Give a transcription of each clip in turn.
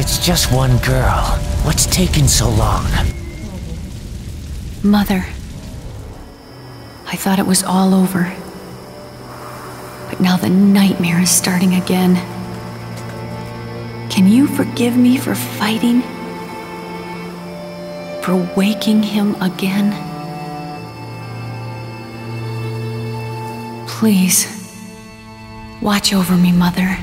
It's just one girl. What's taking so long? Mother. I thought it was all over. But now the nightmare is starting again. Can you forgive me for fighting? For waking him again? Please, watch over me, Mother.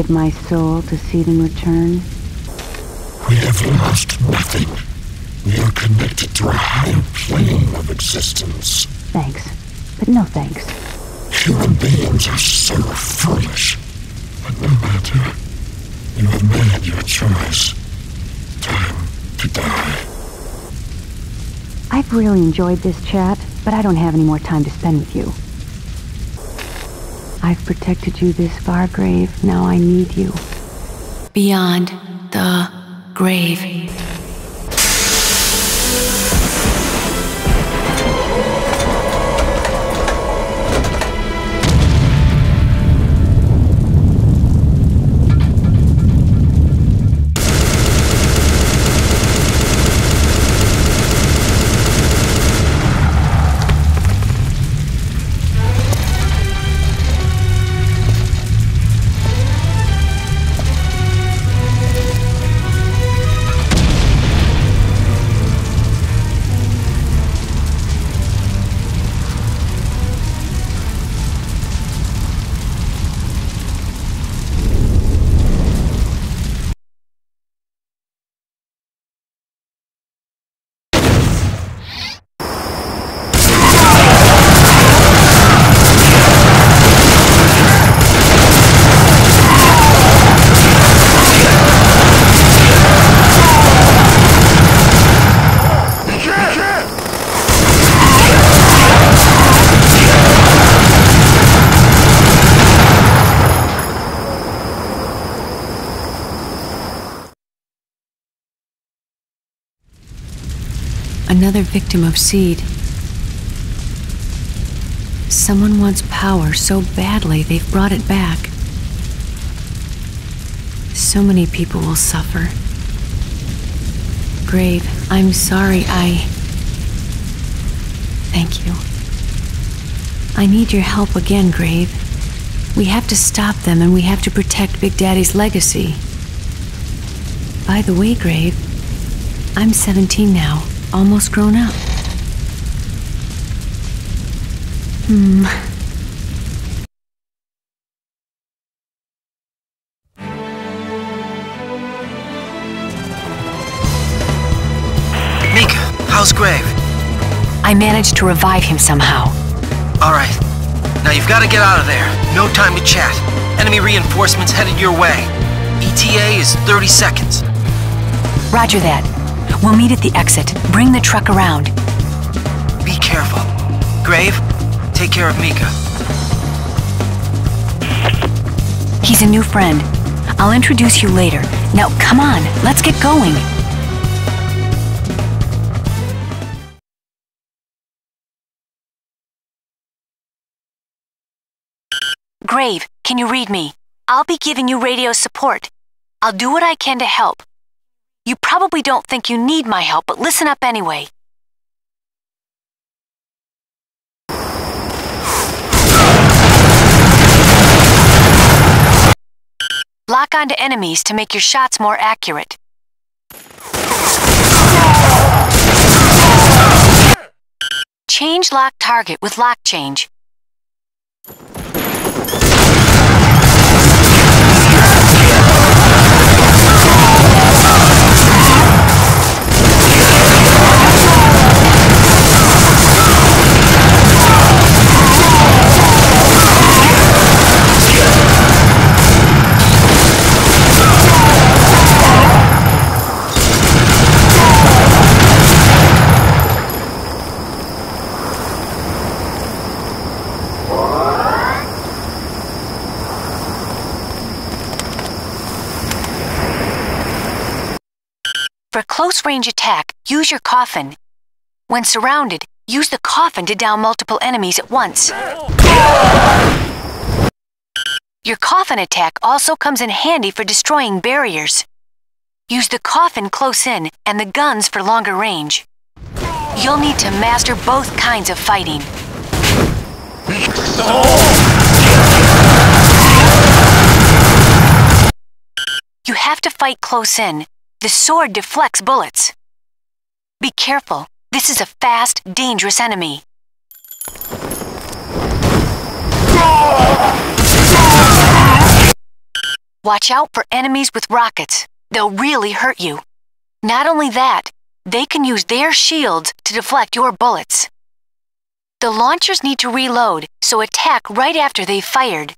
Give my soul to see them return? We have lost nothing. We are connected to a higher plane of existence. Thanks, but no thanks. Human beings are so foolish. But no matter. You have made your choice. Time to die. I've really enjoyed this chat, but I don't have any more time to spend with you. I've protected you this far, Grave. Now I need you. Beyond the grave. Another victim of Seed. Someone wants power so badly they've brought it back. So many people will suffer. Grave, I'm sorry I... Thank you. I need your help again, Grave. We have to stop them and we have to protect Big Daddy's legacy. By the way, Grave, I'm 17 now. Almost grown up. Mika, how's Grave? I managed to revive him somehow. Alright. Now you've got to get out of there. No time to chat. Enemy reinforcements headed your way. ETA is 30 seconds. Roger that. We'll meet at the exit. Bring the truck around. Be careful. Grave, take care of Mika. He's a new friend. I'll introduce you later. Now, come on, let's get going. Grave, can you read me? I'll be giving you radio support. I'll do what I can to help. You probably don't think you need my help, but listen up anyway. Lock onto enemies to make your shots more accurate. Change lock target with lock change. close-range attack, use your coffin. When surrounded, use the coffin to down multiple enemies at once. Your coffin attack also comes in handy for destroying barriers. Use the coffin close in and the guns for longer range. You'll need to master both kinds of fighting. You have to fight close in. The sword deflects bullets. Be careful. This is a fast, dangerous enemy. Watch out for enemies with rockets. They'll really hurt you. Not only that, they can use their shields to deflect your bullets. The launchers need to reload, so attack right after they've fired.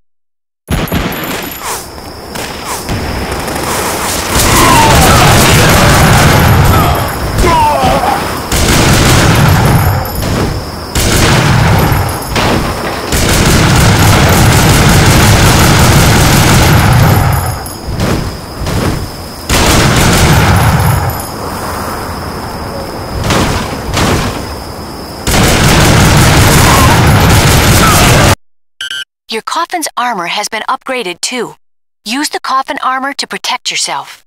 Your coffin's armor has been upgraded too. Use the coffin armor to protect yourself.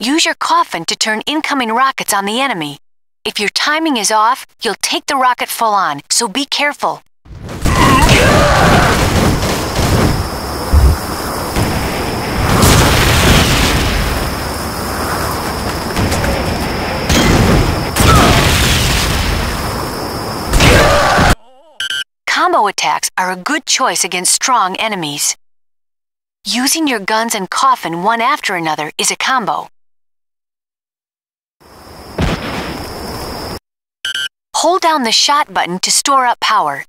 Use your coffin to turn incoming rockets on the enemy. If your timing is off, you'll take the rocket full on, so be careful. Combo attacks are a good choice against strong enemies. Using your guns and coffin one after another is a combo. Hold down the shot button to store up power.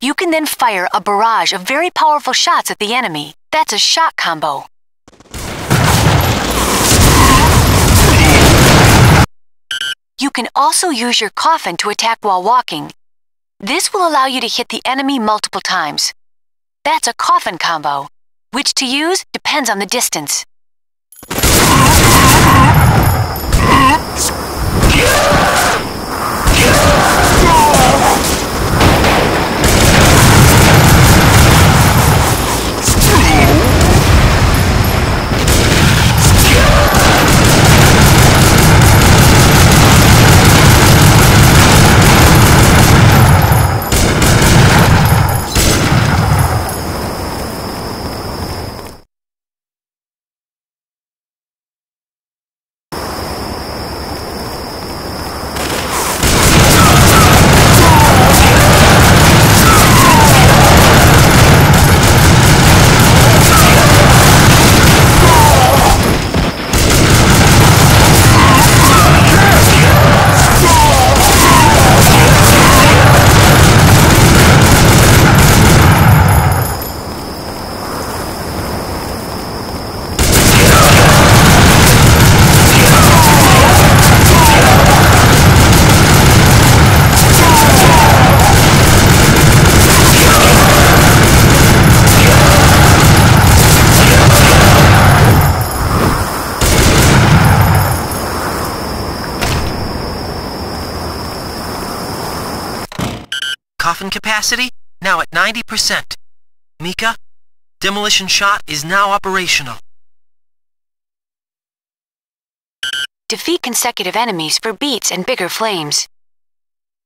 You can then fire a barrage of very powerful shots at the enemy. That's a shot combo. You can also use your coffin to attack while walking. This will allow you to hit the enemy multiple times. That's a coffin combo. Which to use depends on the distance. Coffin capacity, now at 90%. Mika, demolition shot is now operational. Defeat consecutive enemies for beats and bigger flames.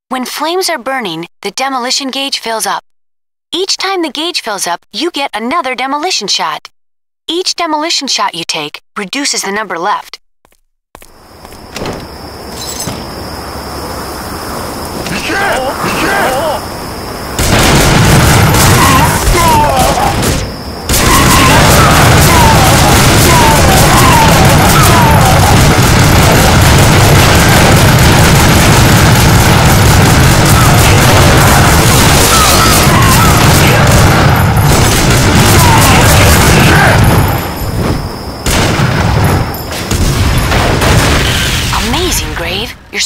When flames are burning, the demolition gauge fills up. Each time the gauge fills up, you get another demolition shot. Each demolition shot you take reduces the number left. Your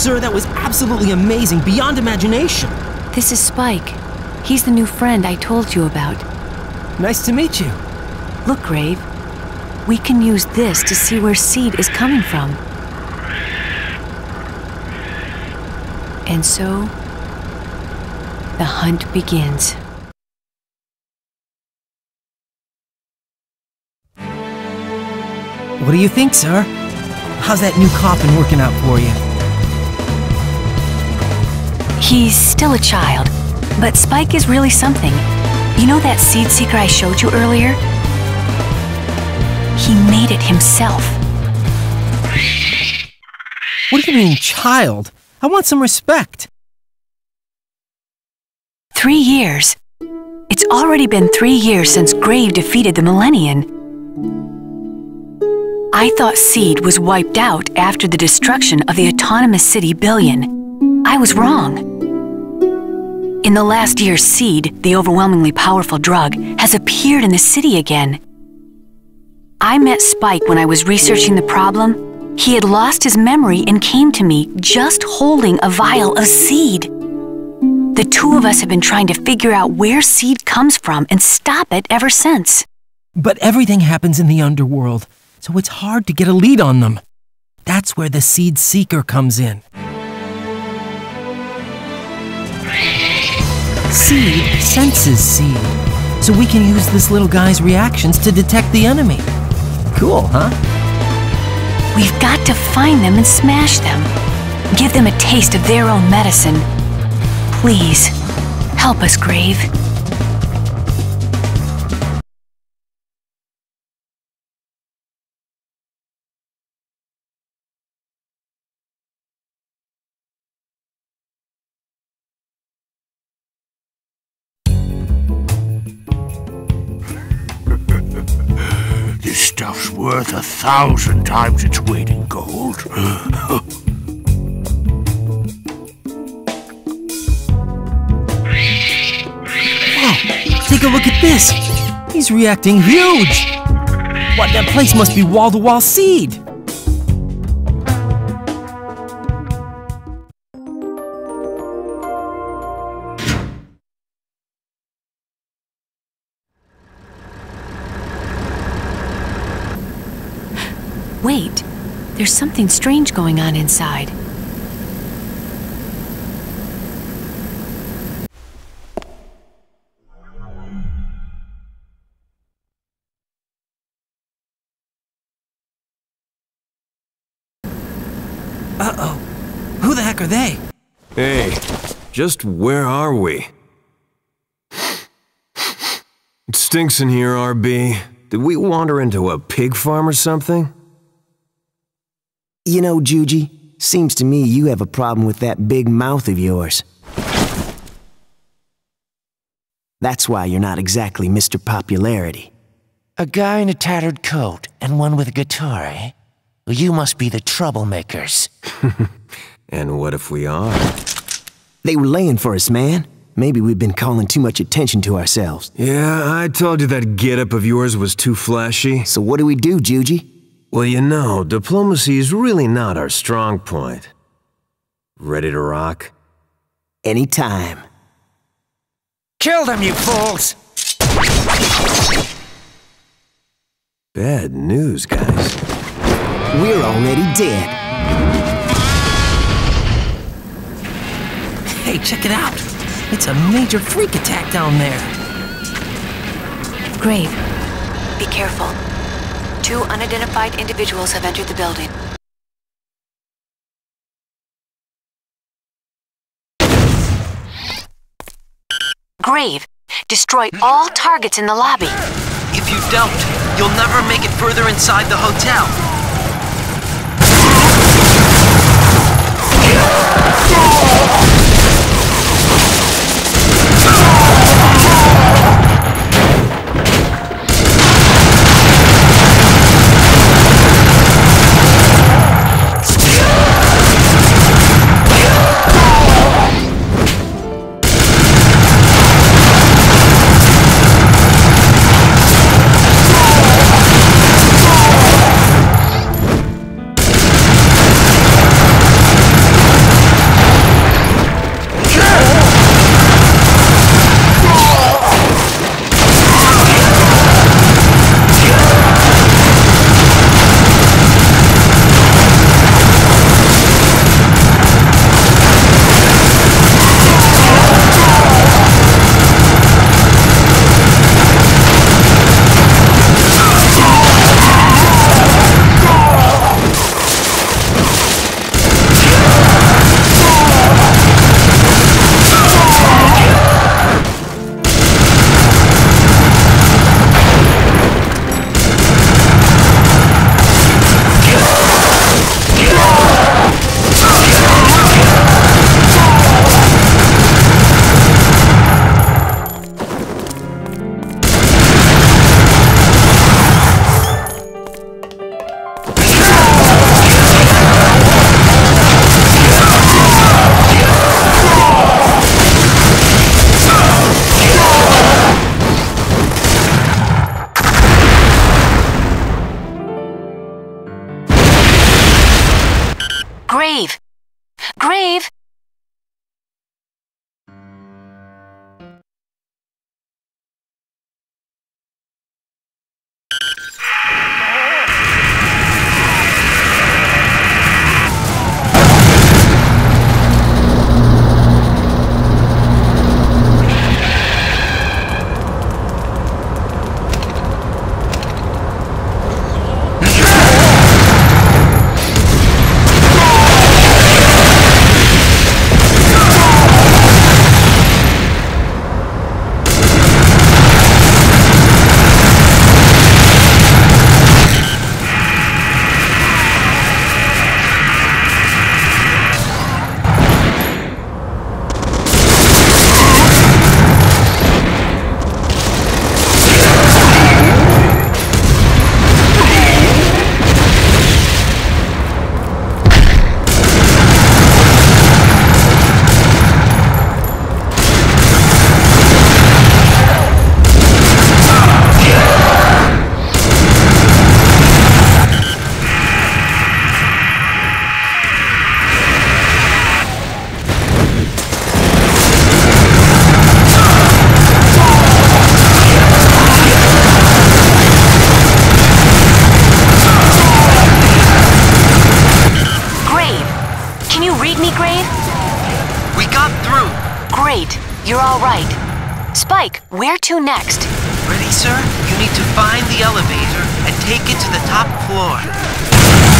Sir, that was absolutely amazing, beyond imagination. This is Spike. He's the new friend I told you about. Nice to meet you. Look, Grave. We can use this to see where Seed is coming from. And so, the hunt begins. What do you think, sir? How's that new coffin working out for you? He's still a child, but Spike is really something. You know that Seed Seeker I showed you earlier? He made it himself. What do you mean, child? I want some respect. 3 years. It's already been 3 years since Grave defeated the Millennium. I thought Seed was wiped out after the destruction of the autonomous city Billion. I was wrong. In the last year, Seed, the overwhelmingly powerful drug, has appeared in the city again. I met Spike when I was researching the problem. He had lost his memory and came to me just holding a vial of Seed. The two of us have been trying to figure out where Seed comes from and stop it ever since. But everything happens in the underworld, so it's hard to get a lead on them. That's where the Seed Seeker comes in. Seed senses Seed, so we can use this little guy's reactions to detect the enemy. Cool, huh? We've got to find them and smash them. Give them a taste of their own medicine. Please, help us, Grave. Stuff's worth 1,000 times its weight in gold. Whoa, take a look at this. He's reacting huge. What, that place must be wall-to-wall Seed. Wait, there's something strange going on inside. Uh-oh. Who the heck are they? Hey, just where are we? It stinks in here, RB. Did we wander into a pig farm or something? You know, Juji, seems to me you have a problem with that big mouth of yours. That's why you're not exactly Mr. Popularity. A guy in a tattered coat and one with a guitar, eh? Well, you must be the troublemakers. And what if we are? They were laying for us, man. Maybe we've been calling too much attention to ourselves. Yeah, I told you that getup of yours was too flashy. So what do we do, Juji? Well, you know, diplomacy is really not our strong point. Ready to rock? Anytime. Kill them, you fools! Bad news, guys. We're already dead. Hey, check it out. It's a major freak attack down there. Grave, be careful. 2 unidentified individuals have entered the building. Grave, destroy all targets in the lobby. If you don't, you'll never make it further inside the hotel. Grave! Grave! You're all right. Spike, where to next? Ready, sir? You need to find the elevator and take it to the top floor.